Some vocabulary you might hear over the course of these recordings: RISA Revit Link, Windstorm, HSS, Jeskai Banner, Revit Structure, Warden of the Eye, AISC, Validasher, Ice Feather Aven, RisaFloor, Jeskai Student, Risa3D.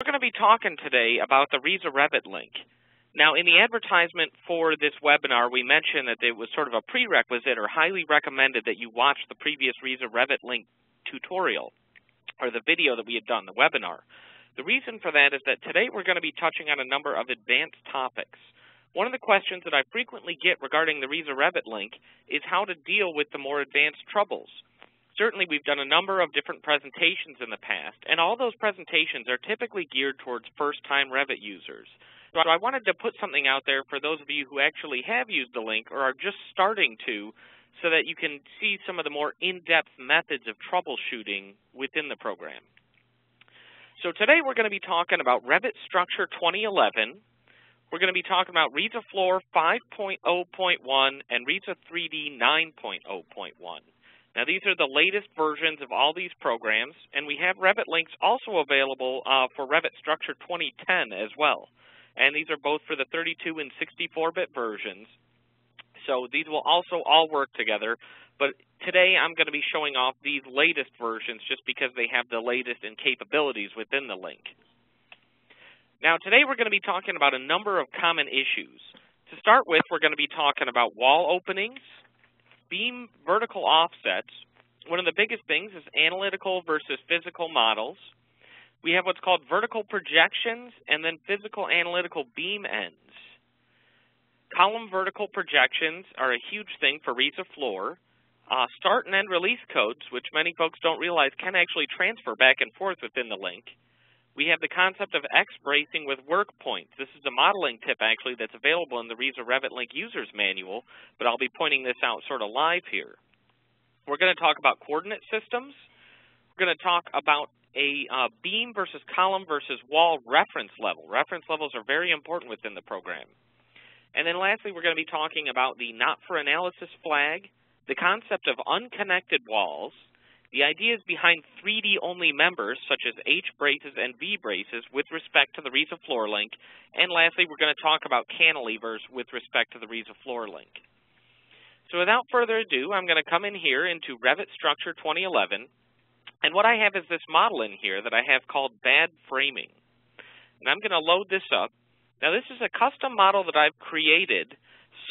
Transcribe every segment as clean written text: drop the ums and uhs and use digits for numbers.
We're going to be talking today about the RISA Revit Link. Now, in the advertisement for this webinar, we mentioned that it was sort of a prerequisite or highly recommended that you watch the previous RISA Revit Link tutorial or the video that we had done, the webinar. The reason for that is that today we're going to be touching on a number of advanced topics. One of the questions that I frequently get regarding the RISA Revit Link is how to deal with the more advanced troubles. Certainly, we've done a number of different presentations in the past, and all those presentations are typically geared towards first-time Revit users. So I wanted to put something out there for those of you who actually have used the link or are just starting to, so that you can see some of the more in-depth methods of troubleshooting within the program. So today we're going to be talking about Revit Structure 2011. We're going to be talking about RisaFloor 5.0.1 and Risa3D 9.0.1. Now, these are the latest versions of all these programs, and we have Revit links also available for Revit Structure 2010 as well. And these are both for the 32 and 64-bit versions. So these will also all work together. But today I'm going to be showing off these latest versions just because they have the latest in capabilities within the link. Now, today we're going to be talking about a number of common issues. To start with, we're going to be talking about wall openings, beam vertical offsets. One of the biggest things is analytical versus physical models. We have what's called vertical projections and then physical analytical beam ends. Column vertical projections are a huge thing for RisaFloor. Start and end release codes, which many folks don't realize can actually transfer back and forth within the link. We have the concept of X-bracing with work points. This is a modeling tip, actually, that's available in the RISA Revit Link User's Manual, but I'll be pointing this out sort of live here. We're going to talk about coordinate systems. We're going to talk about a beam versus column versus wall reference level. Reference levels are very important within the program. And then lastly, we're going to be talking about the not for analysis flag, the concept of unconnected walls, the ideas behind 3D-only members, such as H-braces and V-braces, with respect to the RisaFloor link. And lastly, we're going to talk about cantilevers with respect to the RisaFloor link. So without further ado, I'm going to come in here into Revit Structure 2011. And what I have is this model in here that I have called Bad Framing. And I'm going to load this up. Now, this is a custom model that I've created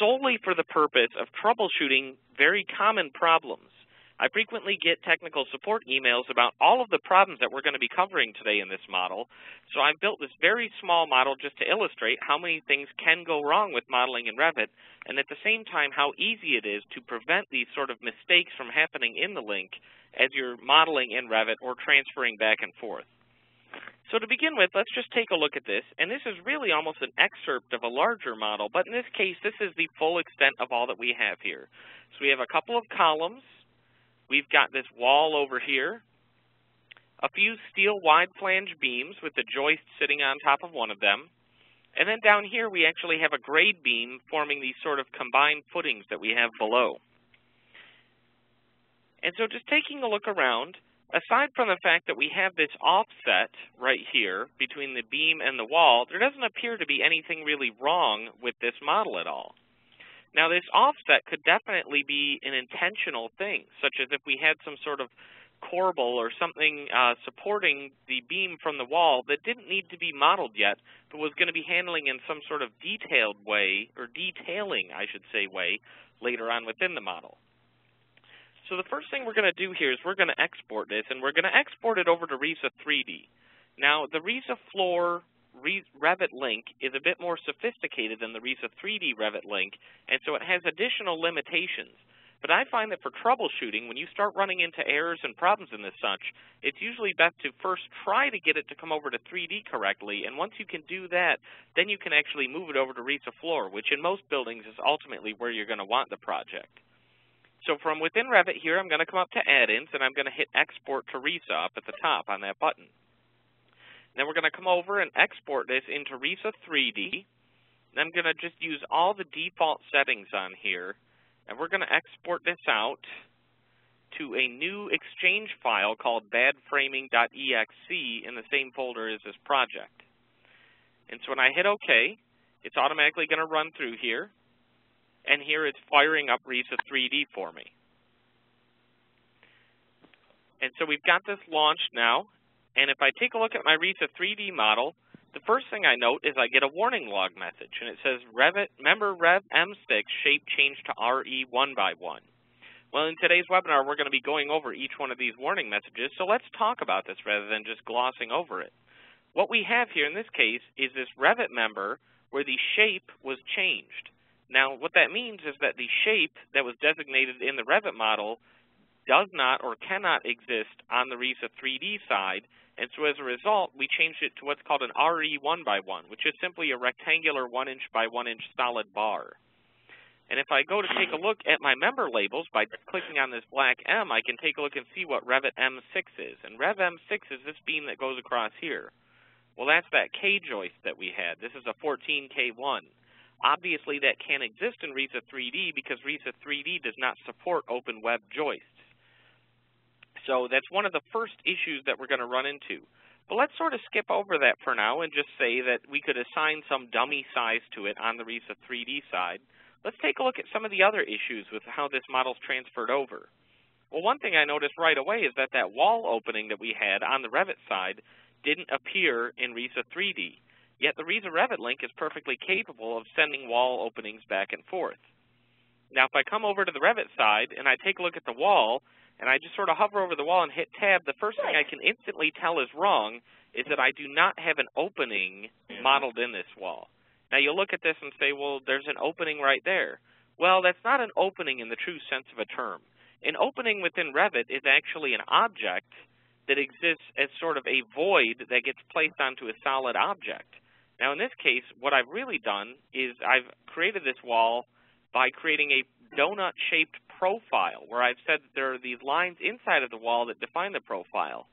solely for the purpose of troubleshooting very common problems. I frequently get technical support emails about all of the problems that we're going to be covering today in this model, so I've built this very small model just to illustrate how many things can go wrong with modeling in Revit, and at the same time how easy it is to prevent these sort of mistakes from happening in the link as you're modeling in Revit or transferring back and forth. So to begin with, let's just take a look at this, and this is really almost an excerpt of a larger model, but in this case, this is the full extent of all that we have here. So we have a couple of columns. We've got this wall over here, a few steel wide flange beams with the joist sitting on top of one of them, and then down here we actually have a grade beam forming these sort of combined footings that we have below. And so just taking a look around, aside from the fact that we have this offset right here between the beam and the wall, there doesn't appear to be anything really wrong with this model at all. Now, this offset could definitely be an intentional thing, such as if we had some sort of corbel or something supporting the beam from the wall that didn't need to be modeled yet, but was going to be handling in some sort of detailed way, or detailing, I should say, way later on within the model. So the first thing we're going to do here is we're going to export this, and we're going to export it over to Risa3D. Now, the RisaFloor Revit Link is a bit more sophisticated than the Risa3D Revit Link, and so it has additional limitations. But I find that for troubleshooting, when you start running into errors and problems in this such, it's usually best to first try to get it to come over to 3D correctly, and once you can do that, then you can actually move it over to RisaFloor, which in most buildings is ultimately where you're going to want the project. So from within Revit here, I'm going to come up to Add-ins, and I'm going to hit Export to Risa up at the top on that button. Then we're going to come over and export this into Risa3D. And I'm going to just use all the default settings on here. And we're going to export this out to a new Exchange file called badframing.exe in the same folder as this project. And so when I hit OK, it's automatically going to run through here. And here it's firing up Risa3D for me. And so we've got this launched now. And if I take a look at my Risa3D model, the first thing I note is I get a warning log message, and it says, Revit, member Rev M6 shape change to RE1 by 1. Well, in today's webinar, we're going to be going over each one of these warning messages, so let's talk about this rather than just glossing over it. What we have here in this case is this Revit member where the shape was changed. Now, what that means is that the shape that was designated in the Revit model does not or cannot exist on the Risa3D side, and so as a result, we changed it to what's called an RE1 by 1, which is simply a rectangular 1-inch by 1-inch solid bar. And if I go to take a look at my member labels by clicking on this black M, I can take a look and see what Revit M6 is. And Rev M6 is this beam that goes across here. Well, that's that K joist that we had. This is a 14K1. Obviously, that can't exist in Risa3D because Risa3D does not support open web joists. So that's one of the first issues that we're going to run into. But let's sort of skip over that for now and just say that we could assign some dummy size to it on the Risa3D side. Let's take a look at some of the other issues with how this model's transferred over. Well, one thing I noticed right away is that that wall opening that we had on the Revit side didn't appear in Risa3D, yet the Risa Revit Link is perfectly capable of sending wall openings back and forth. Now, if I come over to the Revit side and I take a look at the wall, and I just sort of hover over the wall and hit tab, the first thing I can instantly tell is wrong is that I do not have an opening modeled in this wall. Now, you'll look at this and say, well, there's an opening right there. Well, that's not an opening in the true sense of a term. An opening within Revit is actually an object that exists as sort of a void that gets placed onto a solid object. Now, in this case, what I've really done is I've created this wall by creating a donut-shaped profile where I've said that there are these lines inside of the wall that define the profile.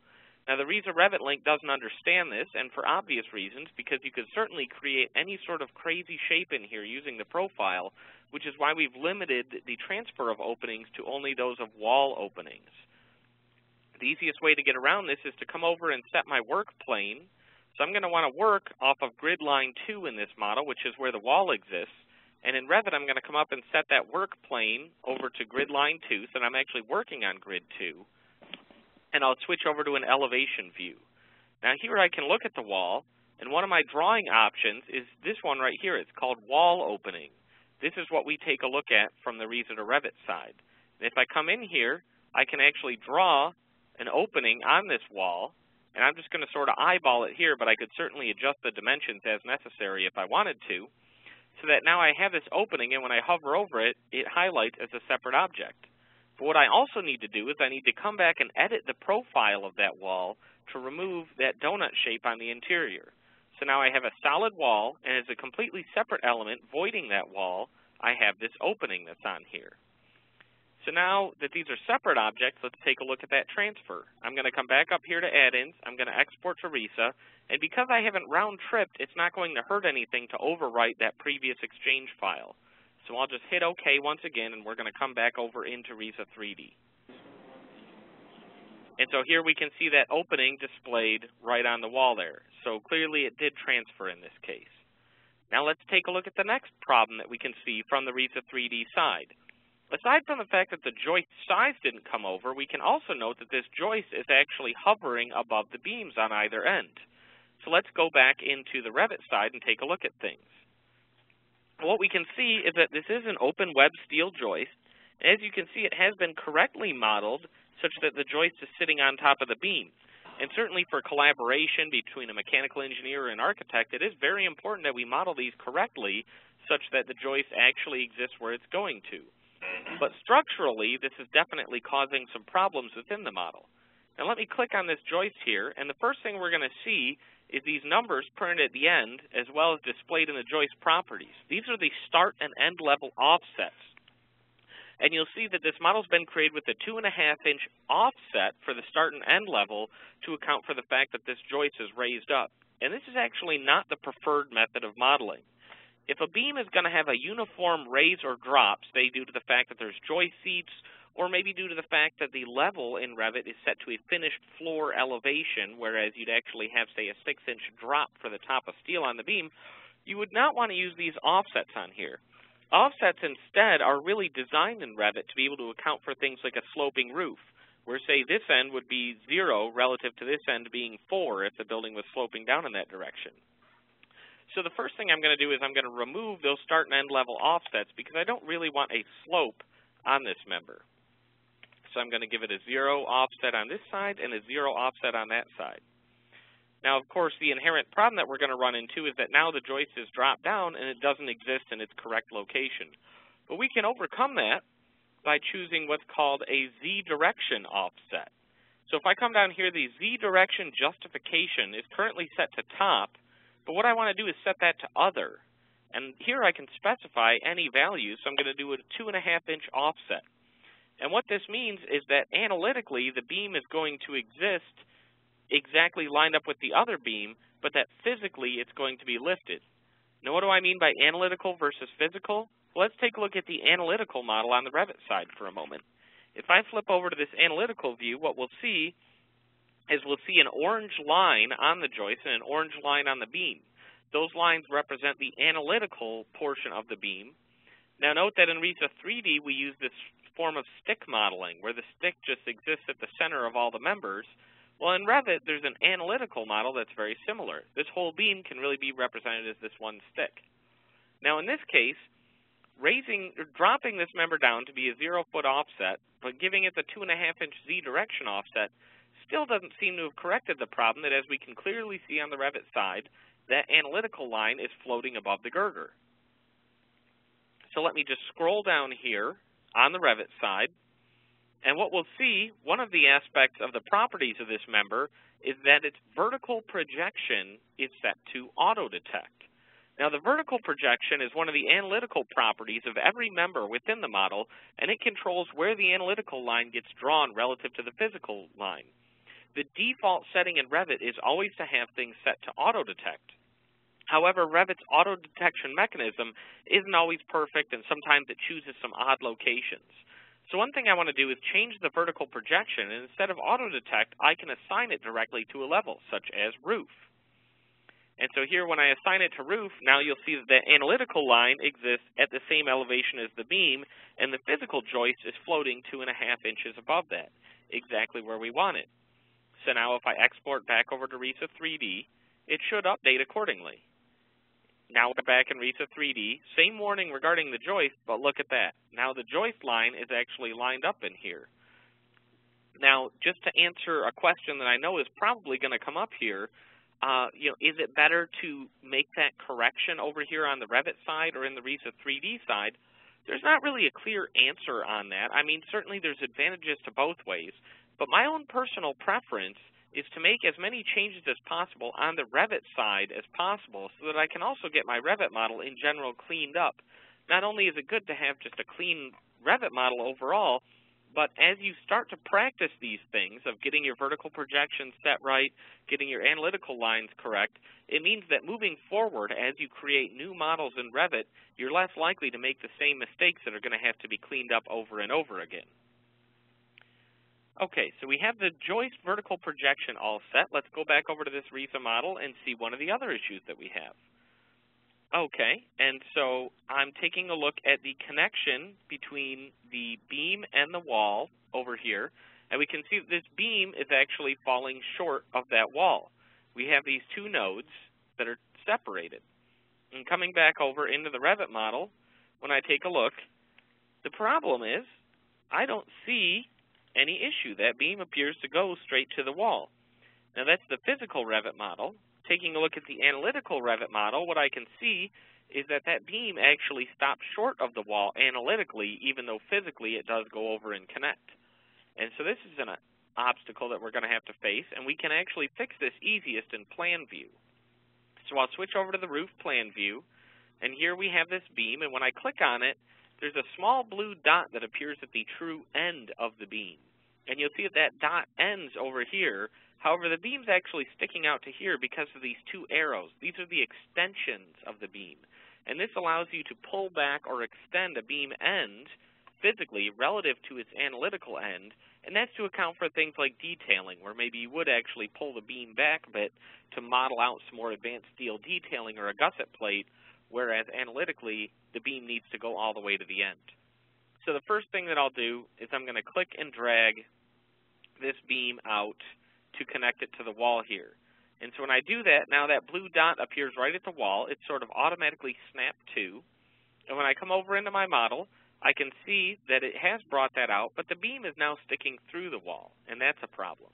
Now, the Risa Revit Link doesn't understand this, and for obvious reasons, because you could certainly create any sort of crazy shape in here using the profile, which is why we've limited the transfer of openings to only those of wall openings. The easiest way to get around this is to come over and set my work plane. So I'm going to want to work off of grid line 2 in this model, which is where the wall exists. And in Revit, I'm going to come up and set that work plane over to grid line 2, so that I'm actually working on grid 2. And I'll switch over to an elevation view. Now here I can look at the wall, and one of my drawing options is this one right here. It's called wall opening. This is what we take a look at from the Risa to Revit side. And if I come in here, I can actually draw an opening on this wall, and I'm just going to sort of eyeball it here, but I could certainly adjust the dimensions as necessary if I wanted to, so that now I have this opening, and when I hover over it, it highlights as a separate object. But what I also need to do is I need to come back and edit the profile of that wall to remove that donut shape on the interior. So now I have a solid wall, and as a completely separate element voiding that wall, I have this opening that's on here. So now that these are separate objects, let's take a look at that transfer. I'm going to come back up here to add-ins. I'm going to export to Risa, and because I haven't round-tripped, it's not going to hurt anything to overwrite that previous exchange file. So I'll just hit OK once again, and we're going to come back over into Risa3D. And so here we can see that opening displayed right on the wall there. So clearly it did transfer in this case. Now let's take a look at the next problem that we can see from the Risa3D side. Aside from the fact that the joist size didn't come over, we can also note that this joist is actually hovering above the beams on either end. So let's go back into the Revit side and take a look at things. What we can see is that this is an open web steel joist. As you can see, it has been correctly modeled such that the joist is sitting on top of the beam. And certainly for collaboration between a mechanical engineer and architect, it is very important that we model these correctly such that the joist actually exists where it's going to. But structurally, this is definitely causing some problems within the model. Now let me click on this joist here, and the first thing we're going to see is these numbers printed at the end as well as displayed in the joist properties. These are the start and end level offsets. And you'll see that this model's been created with a 2.5-inch offset for the start and end level to account for the fact that this joist is raised up. And this is actually not the preferred method of modeling. If a beam is going to have a uniform raise or drop, say due to the fact that there's joist seats, or maybe due to the fact that the level in Revit is set to a finished floor elevation, whereas you'd actually have, say, a 6-inch drop for the top of steel on the beam, you would not want to use these offsets on here. Offsets, instead, are really designed in Revit to be able to account for things like a sloping roof, where, say, this end would be 0 relative to this end being 4 if the building was sloping down in that direction. So the first thing I'm going to do is I'm going to remove those start and end level offsets because I don't really want a slope on this member. So I'm going to give it a 0 offset on this side and a 0 offset on that side. Now, of course, the inherent problem that we're going to run into is that now the joist is dropped down and it doesn't exist in its correct location. But we can overcome that by choosing what's called a Z direction offset. So if I come down here, the Z direction justification is currently set to top, but what I want to do is set that to other. And here I can specify any value, so I'm going to do a 2.5-inch offset. And what this means is that analytically the beam is going to exist exactly lined up with the other beam, but that physically it's going to be lifted. Now what do I mean by analytical versus physical? Well, let's take a look at the analytical model on the Revit side for a moment. If I flip over to this analytical view, what we'll see is we'll see an orange line on the joist and an orange line on the beam. Those lines represent the analytical portion of the beam. Now note that in Risa 3D we use this form of stick modeling, where the stick just exists at the center of all the members. Well, in Revit, there's an analytical model that's very similar. This whole beam can really be represented as this one stick. Now, in this case, dropping this member down to be a 0-foot offset, but giving it the 2.5-inch Z direction offset, still doesn't seem to have corrected the problem that, as we can clearly see on the Revit side, that analytical line is floating above the girder. So let me just scroll down here on the Revit side. And what we'll see, one of the aspects of the properties of this member is that its vertical projection is set to auto-detect. Now, the vertical projection is one of the analytical properties of every member within the model, and it controls where the analytical line gets drawn relative to the physical line. The default setting in Revit is always to have things set to auto-detect. However, Revit's auto-detection mechanism isn't always perfect, and sometimes it chooses some odd locations. So one thing I want to do is change the vertical projection, and instead of auto-detect, I can assign it directly to a level, such as roof. And so here, when I assign it to roof, now you'll see that the analytical line exists at the same elevation as the beam, and the physical joist is floating 2.5 inches above that, exactly where we want it. So now if I export back over to Risa 3D, it should update accordingly. Now we're back in Risa 3D. Same warning regarding the joist, but look at that. Now the joist line is actually lined up in here. Now, just to answer a question that I know is probably going to come up here, is it better to make that correction over here on the Revit side or in the Risa 3D side? There's not really a clear answer on that. I mean, certainly there's advantages to both ways, but my own personal preference is to make as many changes as possible on the Revit side as possible so that I can also get my Revit model in general cleaned up. Not only is it good to have just a clean Revit model overall, but as you start to practice these things of getting your vertical projections set right, getting your analytical lines correct, it means that moving forward as you create new models in Revit, you're less likely to make the same mistakes that are going to have to be cleaned up over and over again. Okay, so we have the joist vertical projection all set. Let's go back over to this Risa model and see one of the other issues that we have. Okay, and so I'm taking a look at the connection between the beam and the wall over here, and we can see that this beam is actually falling short of that wall. We have these two nodes that are separated. And coming back over into the Revit model, when I take a look, the problem is I don't see any issue. That beam appears to go straight to the wall. Now that's the physical Revit model. Taking a look at the analytical Revit model, what I can see is that that beam actually stops short of the wall analytically, even though physically it does go over and connect. And so this is an obstacle that we're going to have to face, and we can actually fix this easiest in plan view. So I'll switch over to the roof plan view, and here we have this beam, and when I click on it, there's a small blue dot that appears at the true end of the beam. And you'll see that that dot ends over here. However, the beam's actually sticking out to here because of these two arrows. These are the extensions of the beam. And this allows you to pull back or extend a beam end physically relative to its analytical end. And that's to account for things like detailing, where maybe you would actually pull the beam back a bit to model out some more advanced steel detailing or a gusset plate, whereas analytically, the beam needs to go all the way to the end. So the first thing that I'll do is I'm going to click and drag this beam out to connect it to the wall here. And so when I do that, now that blue dot appears right at the wall. It's sort of automatically snapped to. And when I come over into my model, I can see that it has brought that out, but the beam is now sticking through the wall, and that's a problem.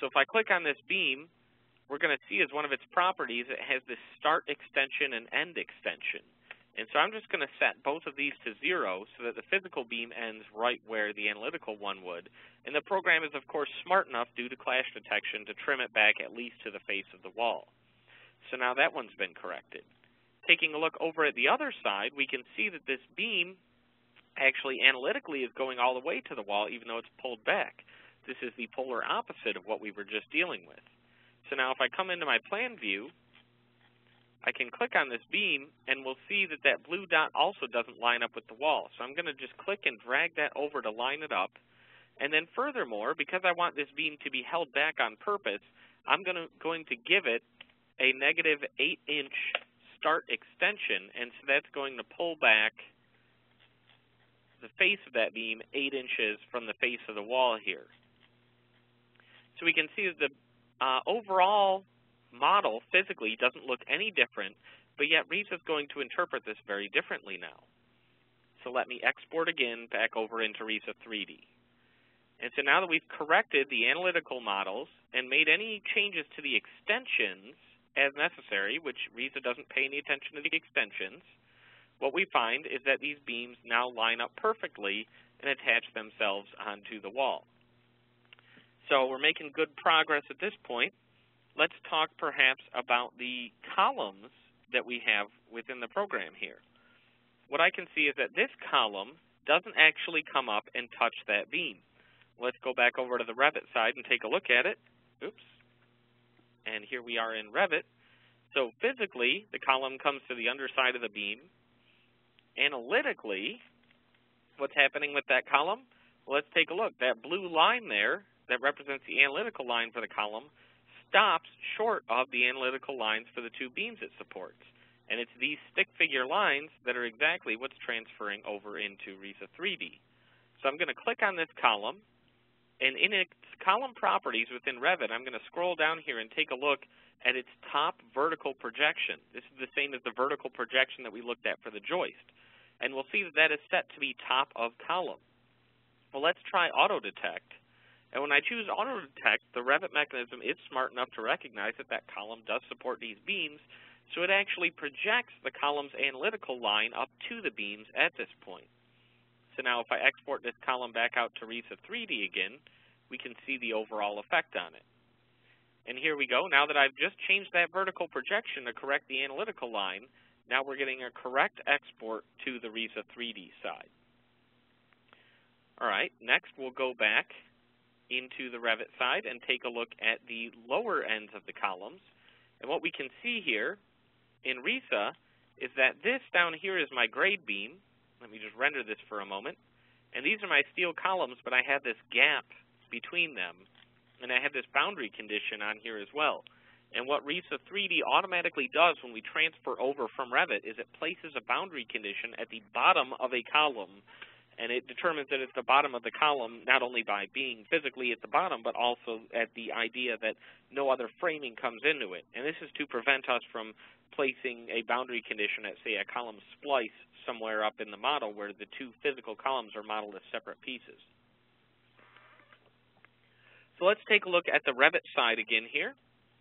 So if I click on this beam, we're going to see as one of its properties it has this start extension and end extension. And so I'm just going to set both of these to 0 so that the physical beam ends right where the analytical one would. And the program is, of course, smart enough due to clash detection to trim it back at least to the face of the wall. So now that one's been corrected. Taking a look over at the other side, we can see that this beam actually analytically is going all the way to the wall even though it's pulled back. This is the polar opposite of what we were just dealing with. So now if I come into my plan view, I can click on this beam, and we'll see that that blue dot also doesn't line up with the wall. So I'm going to just click and drag that over to line it up. And then furthermore, because I want this beam to be held back on purpose, I'm going to give it a negative 8-inch start extension, and so that's going to pull back the face of that beam 8 inches from the face of the wall here. So we can see that the overall model physically doesn't look any different, but yet Risa's going to interpret this very differently now. So let me export again back over into Risa3D. And so now that we've corrected the analytical models and made any changes to the extensions as necessary, which Risa doesn't pay any attention to the extensions, what we find is that these beams now line up perfectly and attach themselves onto the wall. So we're making good progress at this point. Let's talk perhaps about the columns that we have within the program here. What I can see is that this column doesn't actually come up and touch that beam. Let's go back over to the Revit side and take a look at it. Oops. And here we are in Revit. So physically, the column comes to the underside of the beam. Analytically, what's happening with that column? Well, let's take a look. That blue line there that represents the analytical line for the column stops short of the analytical lines for the two beams it supports. And it's these stick figure lines that are exactly what's transferring over into Risa3D. So I'm going to click on this column, and in its column properties within Revit, I'm going to scroll down here and take a look at its top vertical projection. This is the same as the vertical projection that we looked at for the joist. And we'll see that that is set to be top of column. Well, let's try auto detect. And when I choose auto detect, the Revit mechanism is smart enough to recognize that that column does support these beams, so it actually projects the column's analytical line up to the beams at this point. So now if I export this column back out to Risa3D again, we can see the overall effect on it. And here we go. Now that I've just changed that vertical projection to correct the analytical line, now we're getting a correct export to the Risa3D side. All right, next we'll go back into the Revit side and take a look at the lower ends of the columns. And what we can see here in Risa is that this down here is my grade beam. Let me just render this for a moment. And these are my steel columns, but I have this gap between them, and I have this boundary condition on here as well. And what Risa3D automatically does when we transfer over from Revit is it places a boundary condition at the bottom of a column, and it determines that it's the bottom of the column not only by being physically at the bottom, but also at the idea that no other framing comes into it. And this is to prevent us from placing a boundary condition at, say, a column splice somewhere up in the model where the two physical columns are modeled as separate pieces. So let's take a look at the Revit side again here.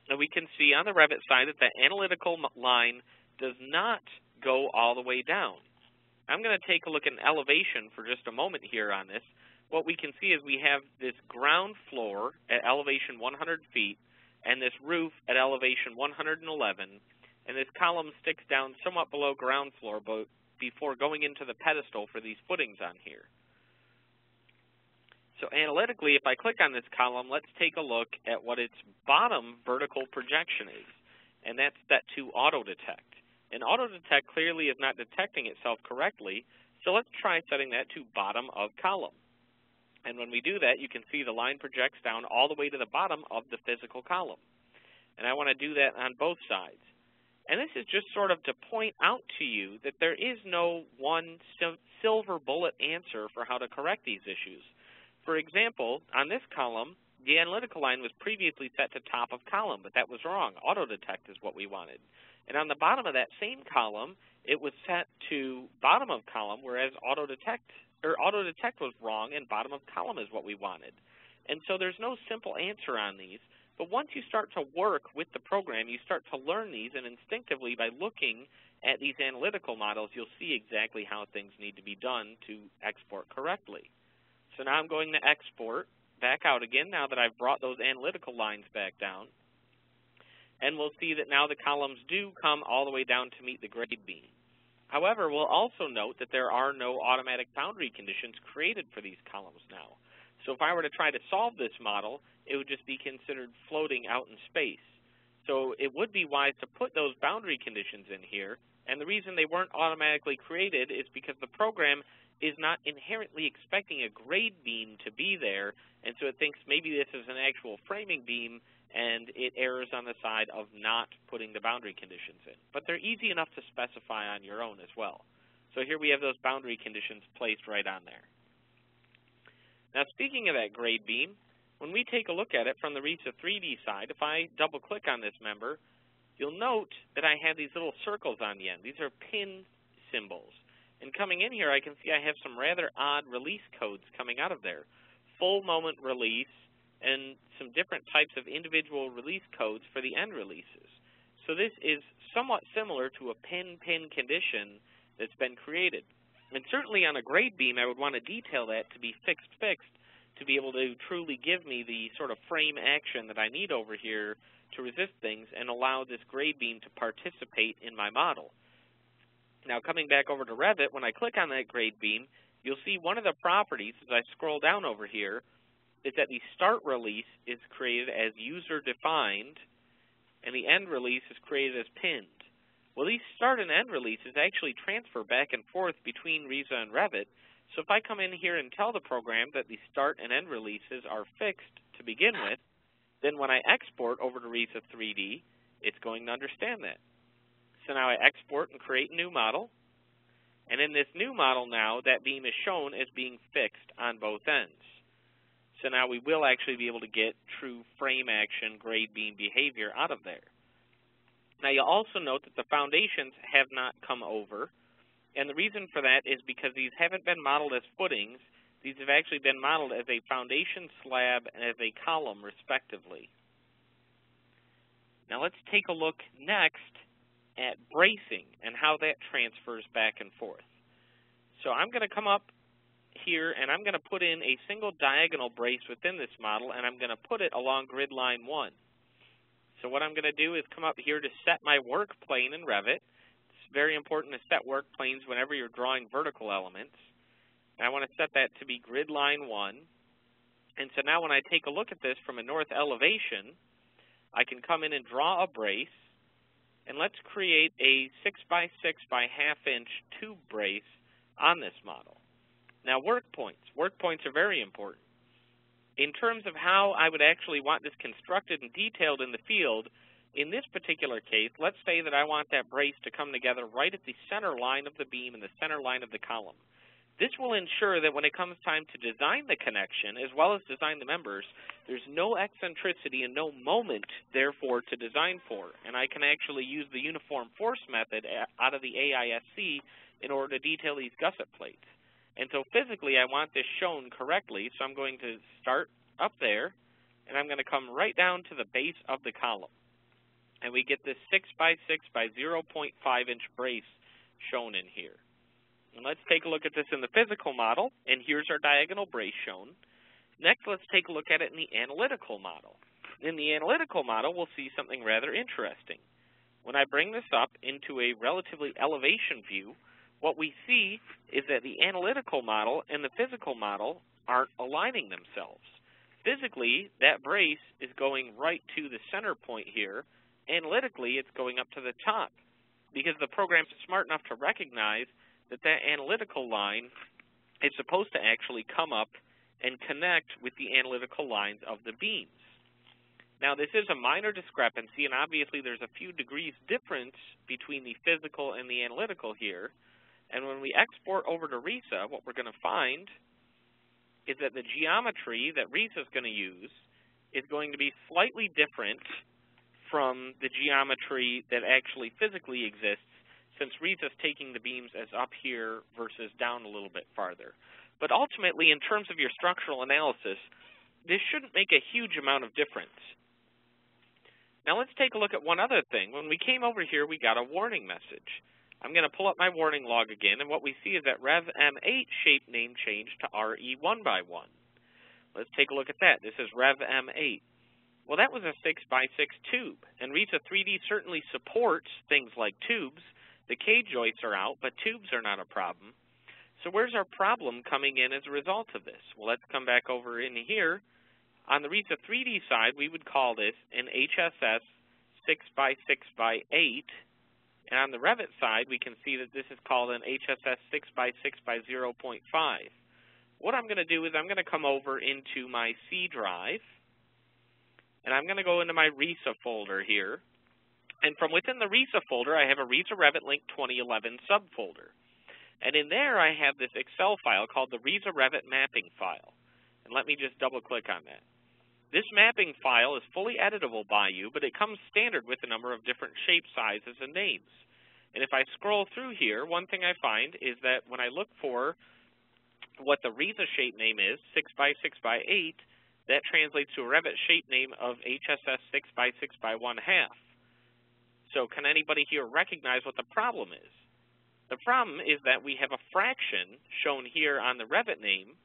And we can see on the Revit side that the analytical line does not go all the way down. I'm going to take a look at an elevation for just a moment here on this. What we can see is we have this ground floor at elevation 100 feet and this roof at elevation 111, and this column sticks down somewhat below ground floor before going into the pedestal for these footings on here. So analytically, if I click on this column, let's take a look at what its bottom vertical projection is, and that's set to auto detect. And auto detect clearly is not detecting itself correctly, so let's try setting that to bottom of column. And when we do that, you can see the line projects down all the way to the bottom of the physical column. And I want to do that on both sides. And this is just sort of to point out to you that there is no one silver bullet answer for how to correct these issues. For example, on this column, The analytical line was previously set to top of column, but that was wrong. Auto detect is what we wanted. And on the bottom of that same column, it was set to bottom of column, whereas auto detect was wrong and bottom of column is what we wanted. And so there's no simple answer on these, but once you start to work with the program, you start to learn these, and instinctively by looking at these analytical models, you'll see exactly how things need to be done to export correctly. So now I'm going to export back out again now that I've brought those analytical lines back down. And we'll see that now the columns do come all the way down to meet the grade beam. However, we'll also note that there are no automatic boundary conditions created for these columns now. So if I were to try to solve this model, it would just be considered floating out in space. So it would be wise to put those boundary conditions in here, and the reason they weren't automatically created is because the program is not inherently expecting a grade beam to be there, and so it thinks maybe this is an actual framing beam, and it errs on the side of not putting the boundary conditions in. But they're easy enough to specify on your own as well. So here we have those boundary conditions placed right on there. Now, speaking of that grade beam, when we take a look at it from the Risa3D side, if I double-click on this member, you'll note that I have these little circles on the end. These are pin symbols. And coming in here, I can see I have some rather odd release codes coming out of there. Full moment release, and some different types of individual release codes for the end releases. So this is somewhat similar to a pin-pin condition that's been created. And certainly on a grade beam, I would want to detail that to be fixed to be able to truly give me the sort of frame action that I need over here to resist things and allow this grade beam to participate in my model. Now coming back over to Revit, when I click on that grade beam, you'll see one of the properties as I scroll down over here is that the start release is created as user-defined, and the end release is created as pinned. Well, these start and end releases actually transfer back and forth between Risa and Revit, so if I come in here and tell the program that the start and end releases are fixed to begin with, then when I export over to Risa 3D, it's going to understand that. So now I export and create a new model, and in this new model now, that beam is shown as being fixed on both ends. So now we will actually be able to get true frame action, grade beam behavior out of there. Now you'll also note that the foundations have not come over, and the reason for that is because these haven't been modeled as footings. These have actually been modeled as a foundation slab and as a column, respectively. Now let's take a look next at bracing and how that transfers back and forth. So I'm going to come up here, and I'm going to put in a single diagonal brace within this model, and I'm going to put it along grid line 1. So what I'm going to do is come up here to set my work plane in Revit. It's very important to set work planes whenever you're drawing vertical elements. And I want to set that to be grid line 1. And so now when I take a look at this from a north elevation, I can come in and draw a brace, and let's create a 6 by 6 by ½ inch tube brace on this model. Now, work points. Work points are very important. In terms of how I would actually want this constructed and detailed in the field, in this particular case, let's say that I want that brace to come together right at the center line of the beam and the center line of the column. This will ensure that when it comes time to design the connection, as well as design the members, there's no eccentricity and no moment, therefore, to design for. And I can actually use the uniform force method out of the AISC in order to detail these gusset plates. And so physically, I want this shown correctly, so I'm going to start up there, and I'm going to come right down to the base of the column. And we get this 6 by 6 by 0.5 inch brace shown in here. And let's take a look at this in the physical model, and here's our diagonal brace shown. Next, let's take a look at it in the analytical model. In the analytical model, we'll see something rather interesting. When I bring this up into a relatively elevation view, what we see is that the analytical model and the physical model aren't aligning themselves. Physically, that brace is going right to the center point here. Analytically, it's going up to the top because the program's smart enough to recognize that that analytical line is supposed to actually come up and connect with the analytical lines of the beams. Now, this is a minor discrepancy, and obviously there's a few degrees difference between the physical and the analytical here. And when we export over to Risa, what we're going to find is that the geometry that Risa is going to use is going to be slightly different from the geometry that actually physically exists, since Risa's taking the beams as up here versus down a little bit farther. But ultimately, in terms of your structural analysis, this shouldn't make a huge amount of difference. Now let's take a look at one other thing. When we came over here, we got a warning message. I'm going to pull up my warning log again, and what we see is that Rev M8 shape name change to RE1 by 1. Let's take a look at that. This is Rev M8. Well, that was a 6x6 tube, and Risa3D certainly supports things like tubes. The K-joists are out, but tubes are not a problem. So where's our problem coming in as a result of this? Well, let's come back over in here. On the Risa3D side, we would call this an HSS 6x6x8. And on the Revit side, we can see that this is called an HSS 6x6x0.5. What I'm going to do is I'm going to come over into my C drive, and I'm going to go into my Risa folder here. And from within the Risa folder, I have a Risa Revit Link 2011 subfolder. And in there, I have this Excel file called the Risa Revit mapping file. And let me just double-click on that. This mapping file is fully editable by you, but it comes standard with a number of different shape sizes and names. And if I scroll through here, one thing I find is that when I look for what the Risa shape name is, 6x6x8, that translates to a Revit shape name of HSS 6x6x1/2. So can anybody here recognize what the problem is? The problem is that we have a fraction shown here on the Revit name,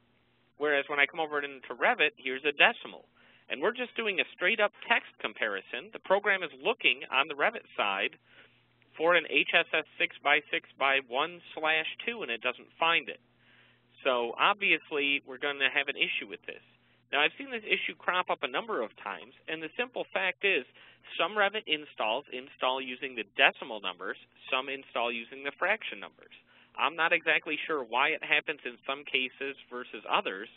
whereas when I come over into Revit, here's a decimal. And we're just doing a straight-up text comparison. The program is looking on the Revit side for an HSS 6x6x1/2, and it doesn't find it. So obviously, we're going to have an issue with this. Now, I've seen this issue crop up a number of times, and the simple fact is some Revit installs install using the decimal numbers, some install using the fraction numbers. I'm not exactly sure why it happens in some cases versus others,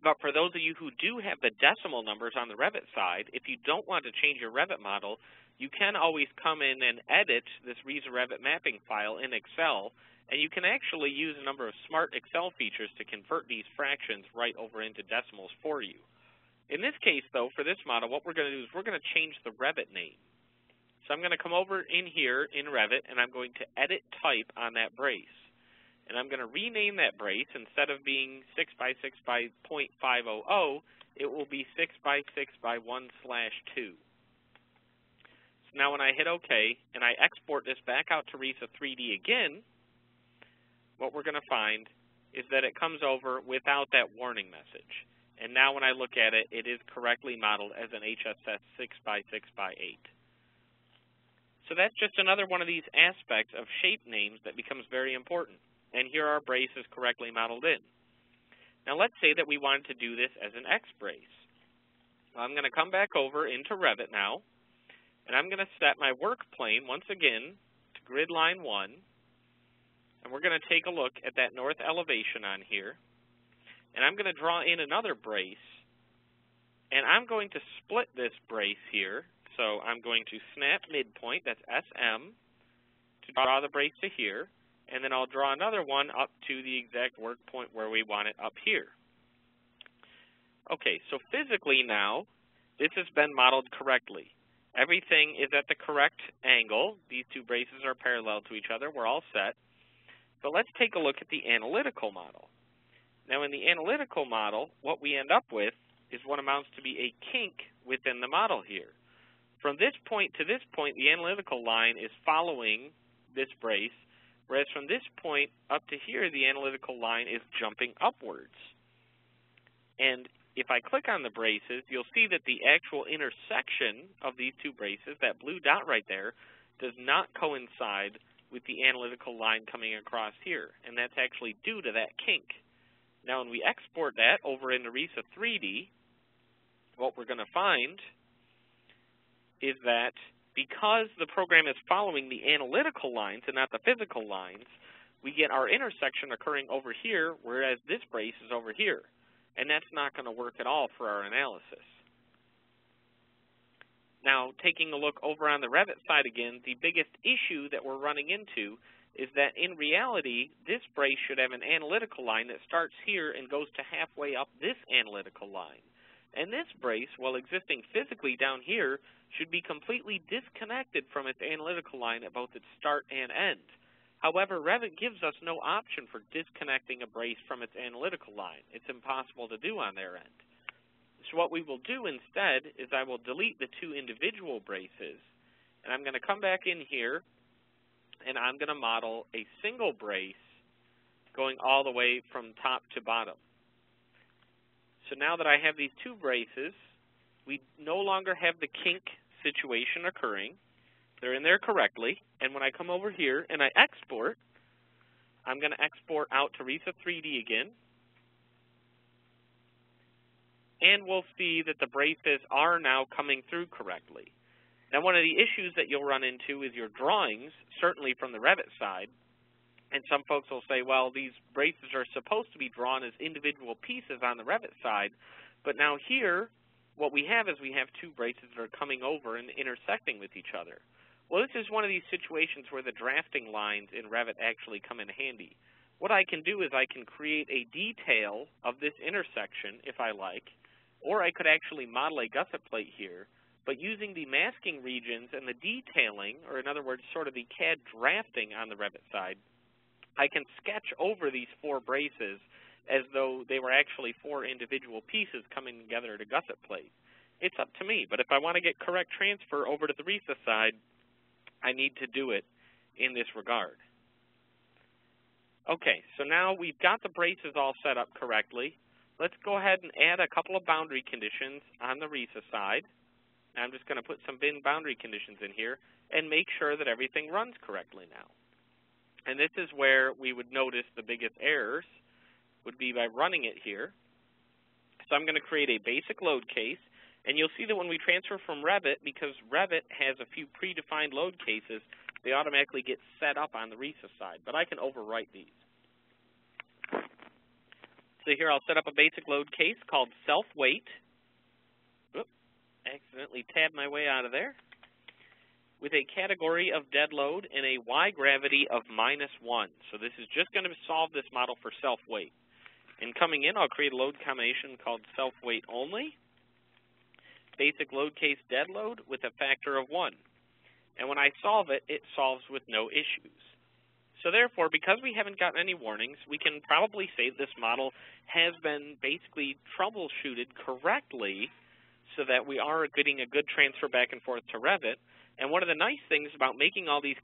but for those of you who do have the decimal numbers on the Revit side, if you don't want to change your Revit model, you can always come in and edit this Risa Revit mapping file in Excel, and you can actually use a number of smart Excel features to convert these fractions right over into decimals for you. In this case, though, for this model, what we're going to do is we're going to change the Revit name. So I'm going to come over in here in Revit, and I'm going to edit type on that brace. And I'm going to rename that brace. Instead of being 6x6x.500, it will be 6x6x1/2. So now when I hit OK and I export this back out to Risa3D again, what we're going to find is that it comes over without that warning message. And now when I look at it, it is correctly modeled as an HSS 6x6x8. So that's just another one of these aspects of shape names that becomes very important. And here our brace is correctly modeled in. Now let's say that we wanted to do this as an X brace. I'm going to come back over into Revit now, and I'm going to set my work plane once again to grid line 1, and we're going to take a look at that north elevation on here, and I'm going to draw in another brace, and I'm going to split this brace here. So I'm going to snap midpoint, that's SM, to draw the brace to here, and then I'll draw another one up to the exact work point where we want it up here. Okay, so physically now, this has been modeled correctly. Everything is at the correct angle. These two braces are parallel to each other. We're all set. But let's take a look at the analytical model. Now in the analytical model, what we end up with is what amounts to be a kink within the model here. From this point to this point, the analytical line is following this brace, whereas from this point up to here, the analytical line is jumping upwards. And if I click on the braces, you'll see that the actual intersection of these two braces, that blue dot right there, does not coincide with the analytical line coming across here. And that's actually due to that kink. Now when we export that over into Risa 3D, what we're going to find is that because the program is following the analytical lines and not the physical lines, we get our intersection occurring over here, whereas this brace is over here. And that's not going to work at all for our analysis. Now, taking a look over on the Revit side again, the biggest issue that we're running into is that in reality, this brace should have an analytical line that starts here and goes to halfway up this analytical line. And this brace, while existing physically down here, should be completely disconnected from its analytical line at both its start and end. However, Revit gives us no option for disconnecting a brace from its analytical line. It's impossible to do on their end. So what we will do instead is I will delete the two individual braces, and I'm going to come back in here, and I'm going to model a single brace going all the way from top to bottom. So now that I have these two braces, we no longer have the kink situation occurring. They're in there correctly, and when I come over here and I export, I'm going to export out to Risa3D again, and we'll see that the braces are now coming through correctly. Now, one of the issues that you'll run into is your drawings, certainly from the Revit side, and some folks will say, well, these braces are supposed to be drawn as individual pieces on the Revit side, but now here, what we have is we have two braces that are coming over and intersecting with each other. Well, this is one of these situations where the drafting lines in Revit actually come in handy. What I can do is I can create a detail of this intersection, if I like, or I could actually model a gusset plate here, but using the masking regions and the detailing, or in other words, sort of the CAD drafting on the Revit side, I can sketch over these four braces as though they were actually four individual pieces coming together at a gusset plate. It's up to me, but if I want to get correct transfer over to the Risa side, I need to do it in this regard. Okay, so now we've got the braces all set up correctly. Let's go ahead and add a couple of boundary conditions on the Risa side. I'm just going to put some bin boundary conditions in here and make sure that everything runs correctly now. And this is where we would notice the biggest errors would be by running it here. So I'm going to create a basic load case, and you'll see that when we transfer from Revit, because Revit has a few predefined load cases, they automatically get set up on the Risa side, but I can overwrite these. So here I'll set up a basic load case called self-weight. Oops, accidentally tabbed my way out of there. With a category of dead load and a Y gravity of -1. So this is just going to solve this model for self-weight. And coming in, I'll create a load combination called self-weight only, basic load case dead load with a factor of 1. And when I solve it, it solves with no issues. So therefore, because we haven't gotten any warnings, we can probably say this model has been basically troubleshooted correctly so that we are getting a good transfer back and forth to Revit. And one of the nice things about making all these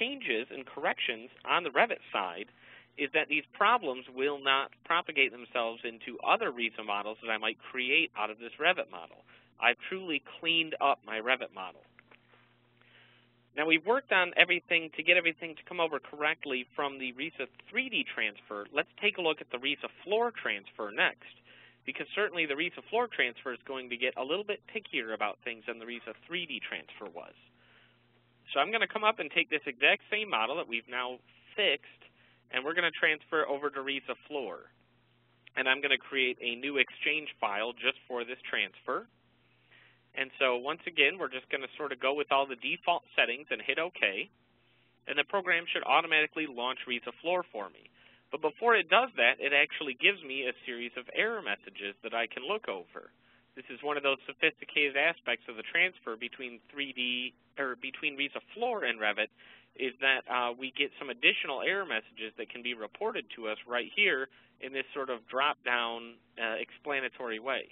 changes and corrections on the Revit side is that these problems will not propagate themselves into other Risa models that I might create out of this Revit model. I've truly cleaned up my Revit model. Now, we've worked on everything to get everything to come over correctly from the Risa 3D transfer. Let's take a look at the Risa floor transfer next, because certainly the Risa floor transfer is going to get a little bit pickier about things than the Risa 3D transfer was. So I'm going to come up and take this exact same model that we've now fixed, and we're going to transfer over to Risa floor. And I'm going to create a new exchange file just for this transfer. And so once again, we're just going to sort of go with all the default settings and hit OK. And the program should automatically launch Risa floor for me. But before it does that, it actually gives me a series of error messages that I can look over. This is one of those sophisticated aspects of the transfer between between Risa floor and Revit, is that we get some additional error messages that can be reported to us right here in this sort of drop-down explanatory way.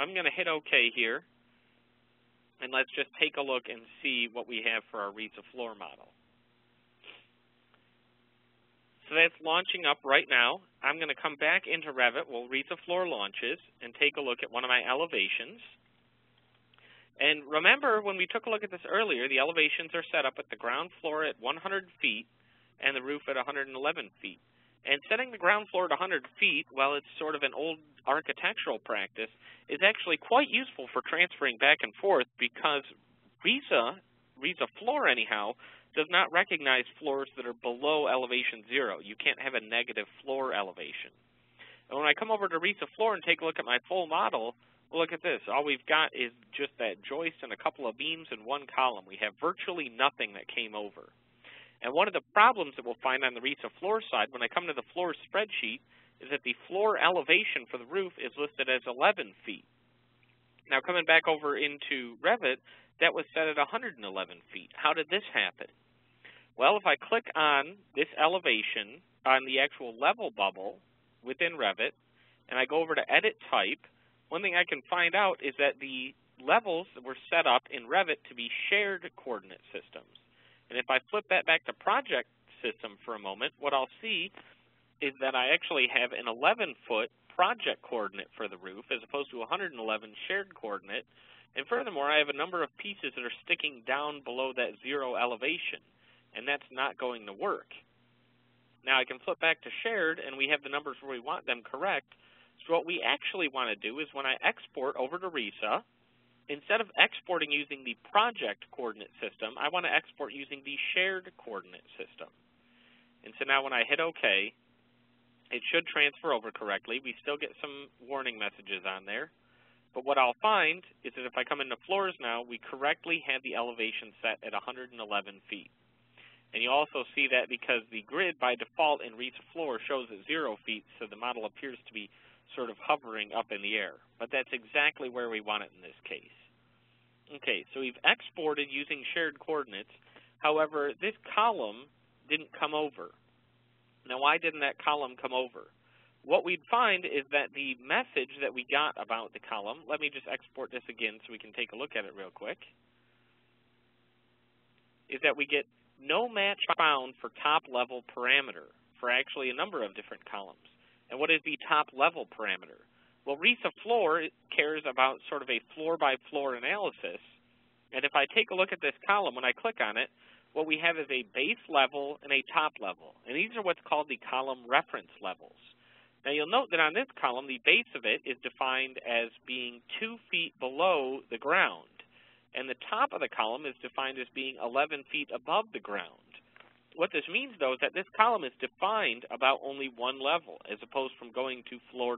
I'm going to hit OK here, and let's just take a look and see what we have for our Risa floor model. So that's launching up right now. I'm going to come back into Revit while Risa floor launches and take a look at one of my elevations. And remember, when we took a look at this earlier, the elevations are set up at the ground floor at 100 feet and the roof at 111 feet. And setting the ground floor at 100 feet, while it's sort of an old architectural practice, is actually quite useful for transferring back and forth, because Risa floor anyhow, does not recognize floors that are below elevation 0. You can't have a negative floor elevation. And when I come over to Risa floor and take a look at my full model, look at this. All we've got is just that joist and a couple of beams and one column. We have virtually nothing that came over. And one of the problems that we'll find on the Risa floor side when I come to the floor spreadsheet is that the floor elevation for the roof is listed as 11 feet. Now coming back over into Revit, that was set at 111 feet. How did this happen? Well, if I click on this elevation on the actual level bubble within Revit, and I go over to Edit Type, one thing I can find out is that the levels were set up in Revit to be shared coordinate systems. And if I flip that back to Project System for a moment, what I'll see is that I actually have an 11-foot project coordinate for the roof as opposed to 111 shared coordinate. And furthermore, I have a number of pieces that are sticking down below that zero elevation, and that's not going to work. Now I can flip back to shared, and we have the numbers where we want them correct. So what we actually want to do is when I export over to Risa, instead of exporting using the project coordinate system, I want to export using the shared coordinate system. And so now when I hit OK, it should transfer over correctly. We still get some warning messages on there. But what I'll find is that if I come into floors now, we correctly had the elevation set at 111 feet. And you also see that because the grid by default in RisaFloor shows at 0 feet, so the model appears to be sort of hovering up in the air. But that's exactly where we want it in this case. Okay, so we've exported using shared coordinates. However, this column didn't come over. Now, why didn't that column come over? What we'd find is that the message that we got about the column, let me just export this again so we can take a look at it real quick, is that we get no match found for top level parameter for actually a number of different columns. And what is the top level parameter? Well, RisaFloor cares about sort of a floor-by-floor analysis. And if I take a look at this column, when I click on it, what we have is a base level and a top level. And these are what's called the column reference levels. Now, you'll note that on this column, the base of it is defined as being 2 feet below the ground. And the top of the column is defined as being 11 feet above the ground. What this means, though, is that this column is defined about only one level, as opposed from going to floor.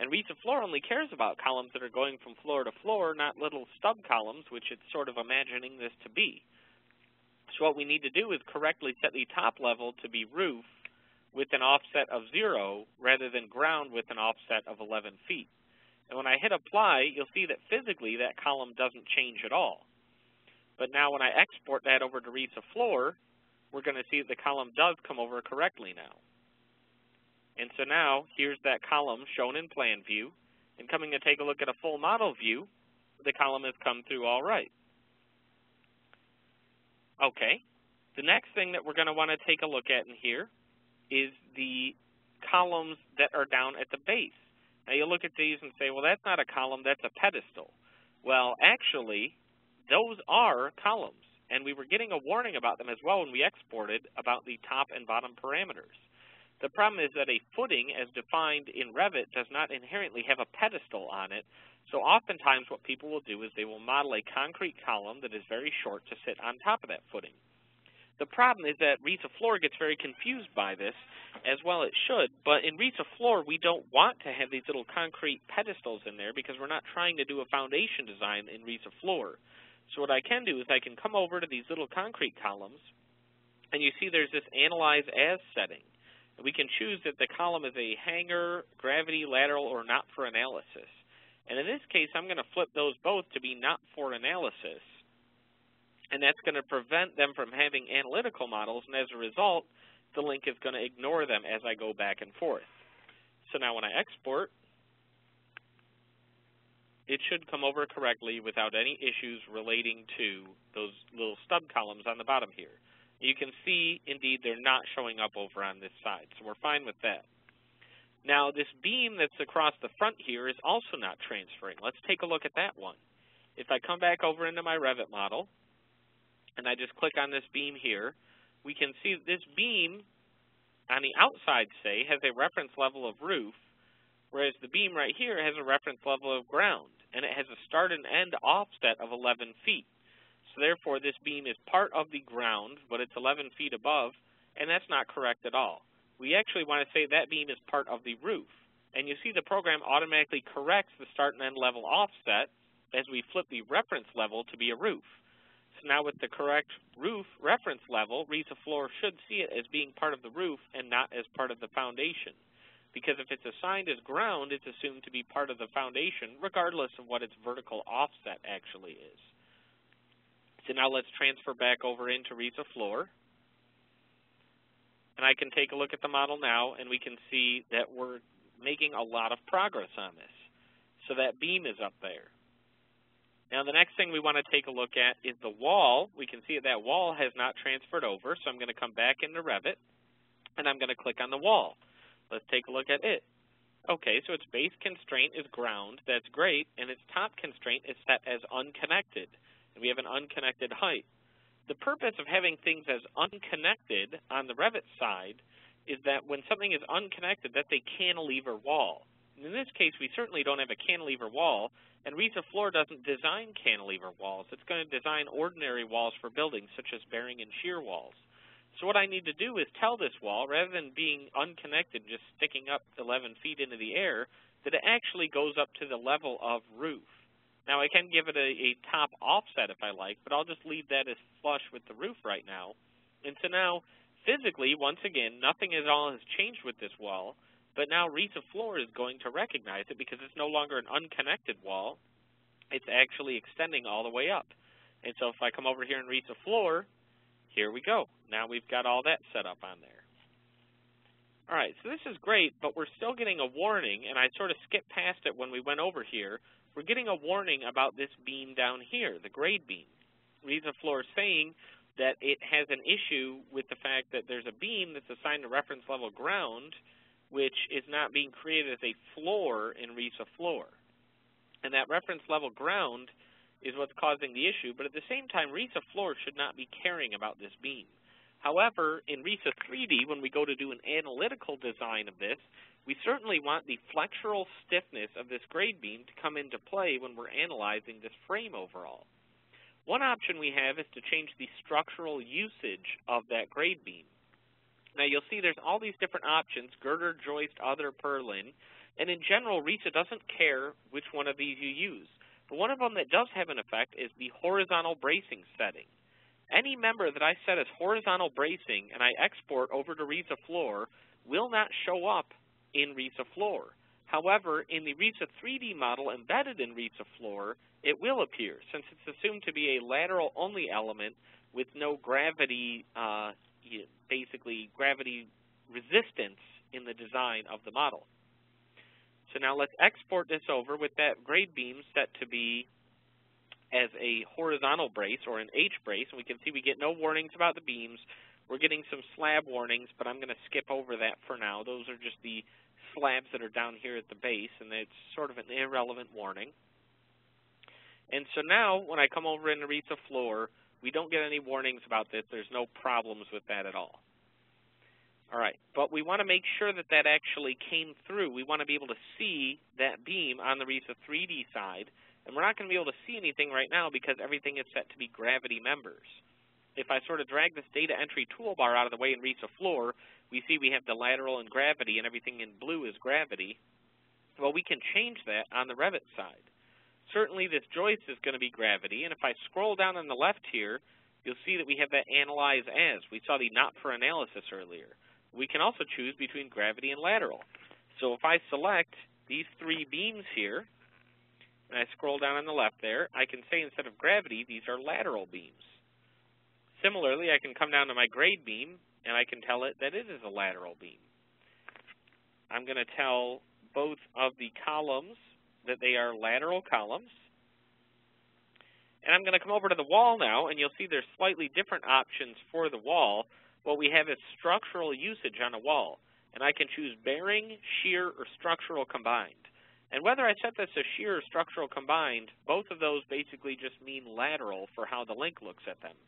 And RisaFloor only cares about columns that are going from floor to floor, not little stub columns, which it's sort of imagining this to be. So what we need to do is correctly set the top level to be roof with an offset of 0 rather than ground with an offset of 11 feet. And when I hit apply, you'll see that physically that column doesn't change at all. But now when I export that over to RisaFloor, we're going to see that the column does come over correctly now. And so now here's that column shown in plan view. And coming to take a look at a full model view, the column has come through all right. Okay, the next thing that we're going to want to take a look at in here is the columns that are down at the base. Now you look at these and say, well, that's not a column, that's a pedestal. Well, actually, those are columns. And we were getting a warning about them as well when we exported about the top and bottom parameters. The problem is that a footing as defined in Revit does not inherently have a pedestal on it. So oftentimes what people will do is they will model a concrete column that is very short to sit on top of that footing. The problem is that RisaFloor gets very confused by this, as well it should, but in RisaFloor we don't want to have these little concrete pedestals in there because we're not trying to do a foundation design in RisaFloor. So what I can do is I can come over to these little concrete columns, and you see there's this Analyze As setting. We can choose that the column is a hanger, gravity, lateral, or not for analysis. And in this case, I'm going to flip those both to be not for analysis. And that's going to prevent them from having analytical models, and as a result, the link is going to ignore them as I go back and forth. So now when I export, it should come over correctly without any issues relating to those little stub columns on the bottom here. You can see, indeed, they're not showing up over on this side, so we're fine with that. Now, this beam that's across the front here is also not transferring. Let's take a look at that one. If I come back over into my Revit model, and I just click on this beam here, we can see this beam on the outside, say, has a reference level of roof, whereas the beam right here has a reference level of ground, and it has a start and end offset of 11 feet. So therefore, this beam is part of the ground, but it's 11 feet above, and that's not correct at all. We actually want to say that beam is part of the roof. And you see the program automatically corrects the start and end level offset as we flip the reference level to be a roof. So now with the correct roof reference level, RisaFloor should see it as being part of the roof and not as part of the foundation. because if it's assigned as ground, it's assumed to be part of the foundation, regardless of what its vertical offset actually is. So now let's transfer back over into RisaFloor. And I can take a look at the model now, and we can see that we're making a lot of progress on this. So that beam is up there. Now the next thing we want to take a look at is the wall. We can see that wall has not transferred over, so I'm going to come back into Revit, and I'm going to click on the wall. Let's take a look at it. Okay, so its base constraint is ground, that's great, and its top constraint is set as unconnected. And we have an unconnected height. The purpose of having things as unconnected on the Revit side is that when something is unconnected, that's a cantilever wall. In this case, we certainly don't have a cantilever wall, and RisaFloor doesn't design cantilever walls. It's going to design ordinary walls for buildings, such as bearing and shear walls. So what I need to do is tell this wall, rather than being unconnected, just sticking up 11 feet into the air, that it actually goes up to the level of roof. Now, I can give it a top offset if I like, but I'll just leave that as flush with the roof right now. And so now, physically, once again, nothing at all has changed with this wall. But now RisaFloor is going to recognize it because it's no longer an unconnected wall. It's actually extending all the way up. And so if I come over here in RisaFloor, here we go. Now we've got all that set up on there. All right, so this is great, but we're still getting a warning, and I sort of skipped past it when we went over here. We're getting a warning about this beam down here, the grade beam. RisaFloor is saying that it has an issue with the fact that there's a beam that's assigned to reference level ground, which is not being created as a floor in RisaFloor. And that reference level ground is what's causing the issue, but at the same time, RisaFloor should not be caring about this beam. However, in Risa3D, when we go to do an analytical design of this, we certainly want the flexural stiffness of this grade beam to come into play when we're analyzing this frame overall. One option we have is to change the structural usage of that grade beam. Now, you'll see there's all these different options, girder, joist, other, purlin, and in general, Risa doesn't care which one of these you use. But one of them that does have an effect is the horizontal bracing setting. Any member that I set as horizontal bracing and I export over to RisaFloor will not show up in RisaFloor. However, in the Risa 3D model embedded in RisaFloor, it will appear, since it's assumed to be a lateral-only element with no gravity basically gravity resistance in the design of the model. So now let's export this over with that grade beam set to be as a horizontal brace or an H brace, and we can see we get no warnings about the beams. We're getting some slab warnings, but I'm going to skip over that for now. Those are just the slabs that are down here at the base, and it's sort of an irrelevant warning. And so now when I come over into RisaFloor, we don't get any warnings about this. There's no problems with that at all. All right, but we want to make sure that that actually came through. We want to be able to see that beam on the Risa 3D side, and we're not going to be able to see anything right now because everything is set to be gravity members. If I sort of drag this data entry toolbar out of the way in RisaFloor, we see we have the lateral and gravity, and everything in blue is gravity. Well, we can change that on the Revit side. Certainly, this joist is going to be gravity, and if I scroll down on the left here, you'll see that we have that analyze as. We saw the not for analysis earlier. We can also choose between gravity and lateral. So if I select these three beams here, and I scroll down on the left there, I can say instead of gravity, these are lateral beams. Similarly, I can come down to my grade beam, and I can tell it that it is a lateral beam. I'm going to tell both of the columns that they are lateral columns. And I'm going to come over to the wall now, and you'll see there's slightly different options for the wall. What we have is structural usage on a wall, and I can choose bearing, shear, or structural combined. And whether I set this as shear or structural combined, both of those basically just mean lateral for how the link looks at them.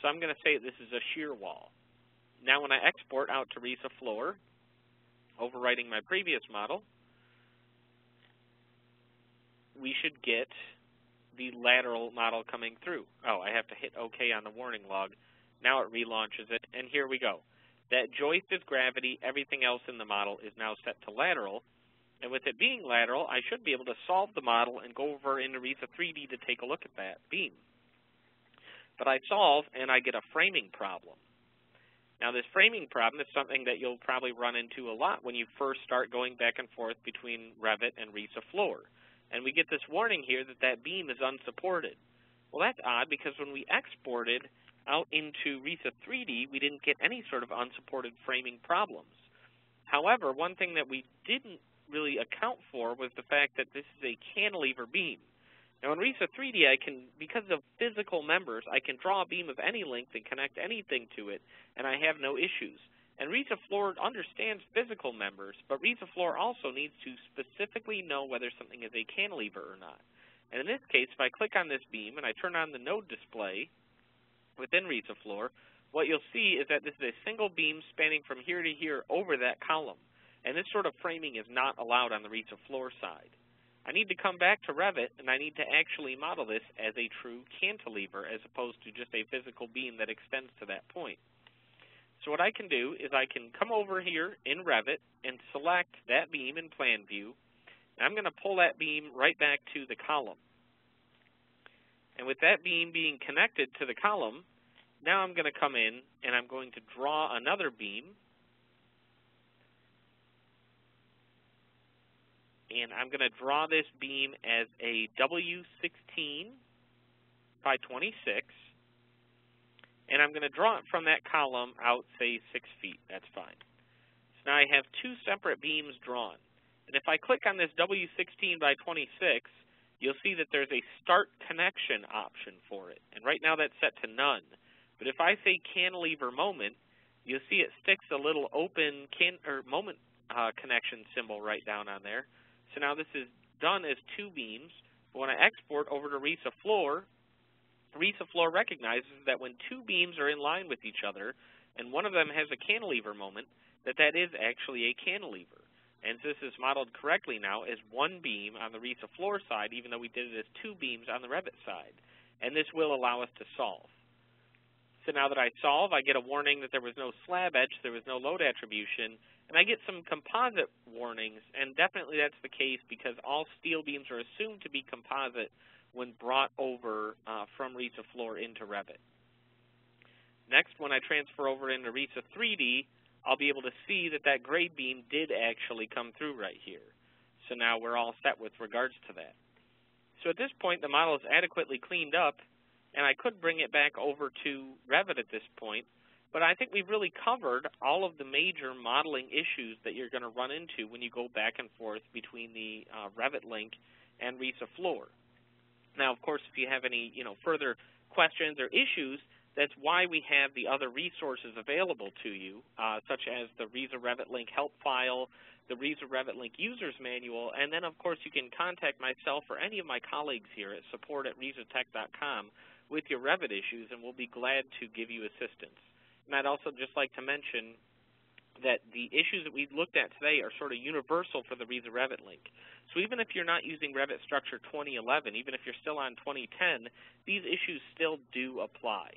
So I'm going to say this is a shear wall. Now when I export out to RisaFloor, overwriting my previous model, we should get the lateral model coming through. Oh, I have to hit OK on the warning log. Now it relaunches it, and here we go. That joist is gravity. Everything else in the model is now set to lateral. And with it being lateral, I should be able to solve the model and go over into Risa 3D to take a look at that beam. But I solve, and I get a framing problem. Now, this framing problem is something that you'll probably run into a lot when you first start going back and forth between Revit and RisaFloor. And we get this warning here that that beam is unsupported. Well, that's odd, because when we exported out into Risa3D, we didn't get any sort of unsupported framing problems. However, one thing that we didn't really account for was the fact that this is a cantilever beam. Now, in Risa3D, I can, because of physical members, I can draw a beam of any length and connect anything to it, and I have no issues. And RisaFloor understands physical members, but RisaFloor also needs to specifically know whether something is a cantilever or not. And in this case, if I click on this beam and I turn on the node display within RisaFloor, what you'll see is that this is a single beam spanning from here to here over that column. And this sort of framing is not allowed on the RisaFloor side. I need to come back to Revit, and I need to actually model this as a true cantilever as opposed to just a physical beam that extends to that point. So what I can do is I can come over here in Revit and select that beam in Plan View. I'm going to pull that beam right back to the column. And with that beam being connected to the column, now I'm going to come in and I'm going to draw another beam. And I'm going to draw this beam as a W16 by 26. And I'm going to draw it from that column out, say, 6 feet. That's fine. So now I have two separate beams drawn. And if I click on this W16 by 26, you'll see that there's a start connection option for it. And right now that's set to none. But if I say cantilever moment, you'll see it sticks a little open moment connection symbol right down on there. So now this is done as two beams. But when I export over to RisaFloor, RisaFloor recognizes that when two beams are in line with each other and one of them has a cantilever moment, that is actually a cantilever. And this is modeled correctly now as one beam on the RisaFloor side, even though we did it as two beams on the Revit side. And this will allow us to solve. So now that I solve, I get a warning that there was no slab edge, there was no load attribution, and I get some composite warnings, and definitely that's the case because all steel beams are assumed to be composite when brought over from RisaFloor into Revit. Next, when I transfer over into Risa3D, I'll be able to see that gray beam did actually come through right here. So now we're all set with regards to that. So at this point, the model is adequately cleaned up, and I could bring it back over to Revit at this point, but I think we've really covered all of the major modeling issues that you're going to run into when you go back and forth between the Revit Link and RisaFloor. Now, of course, if you have any further questions or issues, that's why we have the other resources available to you, such as the RISA Revit Link help file, the RISA Revit Link user's manual, and then, of course, you can contact myself or any of my colleagues here at support@risatech.com with your Revit issues, and we'll be glad to give you assistance. And I'd also just like to mention that the issues that we've looked at today are sort of universal for the RISA Revit Link. So even if you're not using Revit Structure 2011, even if you're still on 2010, these issues still do apply.